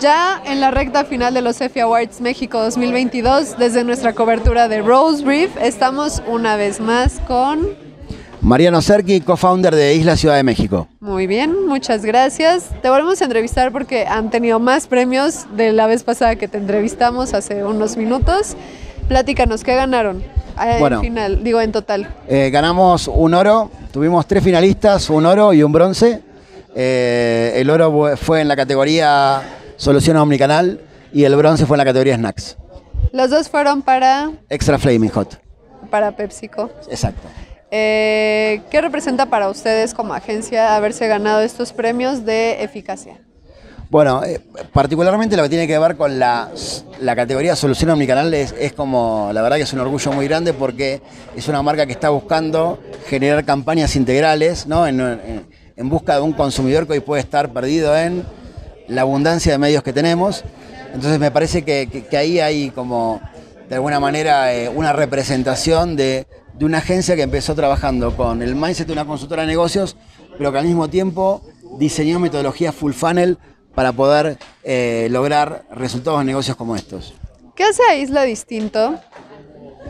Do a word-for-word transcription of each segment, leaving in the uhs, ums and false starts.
Ya en la recta final de los Effie Awards México dos mil veintidós, desde nuestra cobertura de Roastbrief, estamos una vez más con... Mariano Serkin, co-founder de Isla Ciudad de México. Muy bien, muchas gracias. Te volvemos a entrevistar porque han tenido más premios de la vez pasada que te entrevistamos hace unos minutos. Platícanos, ¿qué ganaron? Al bueno, final, digo en total. Eh, ganamos un oro, tuvimos tres finalistas, un oro y un bronce. Eh, el oro fue en la categoría Solución Omnicanal y el bronce fue en la categoría Snacks. Los dos fueron para... Extra Flaming Hot. Para PepsiCo. Exacto. Eh, ¿Qué representa para ustedes como agencia haberse ganado estos premios de eficacia? Bueno, eh, particularmente lo que tiene que ver con la, la categoría Solución Omnicanal es, es como, la verdad que es un orgullo muy grande porque es una marca que está buscando generar campañas integrales, ¿no? en, en, en busca de un consumidor que hoy puede estar perdido en la abundancia de medios que tenemos. Entonces me parece que, que, que ahí hay como, de alguna manera, eh, una representación de... de una agencia que empezó trabajando con el mindset de una consultora de negocios, pero que al mismo tiempo diseñó metodologías full funnel para poder eh, lograr resultados de negocios como estos. ¿Qué hace a Isla distinto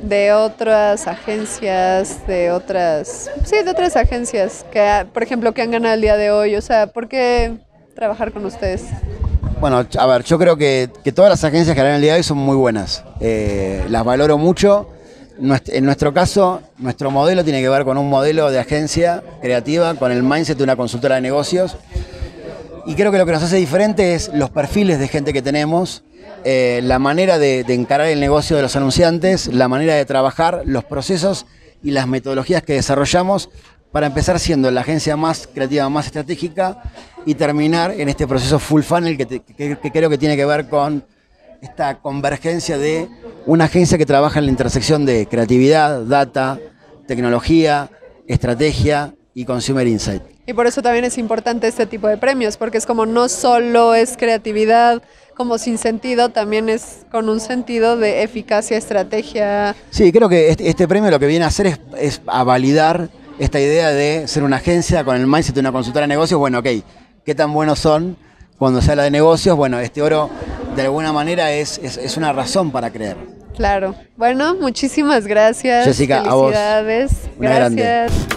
de otras agencias, de otras, sí, de otras agencias que, por ejemplo, que han ganado el día de hoy? O sea, ¿por qué trabajar con ustedes? Bueno, a ver, yo creo que, que todas las agencias que ganan el día de hoy son muy buenas. Eh, las valoro mucho. En nuestro caso, nuestro modelo tiene que ver con un modelo de agencia creativa, con el mindset de una consultora de negocios. Y creo que lo que nos hace diferente es los perfiles de gente que tenemos, eh, la manera de, de encarar el negocio de los anunciantes, la manera de trabajar, los procesos y las metodologías que desarrollamos para empezar siendo la agencia más creativa, más estratégica y terminar en este proceso full funnel que, te, que, que creo que tiene que ver con esta convergencia de una agencia que trabaja en la intersección de creatividad, data, tecnología, estrategia y consumer insight. Y por eso también es importante este tipo de premios, porque es como no solo es creatividad como sin sentido, también es con un sentido de eficacia, estrategia. Sí, creo que este premio lo que viene a hacer es, es a validar esta idea de ser una agencia con el mindset de una consultora de negocios. Bueno, ok, ¿qué tan buenos son cuando se habla de negocios? Bueno, este oro... de alguna manera es, es, es una razón para creer. Claro. Bueno, muchísimas gracias. Jessica, a vos. Felicidades. Gracias.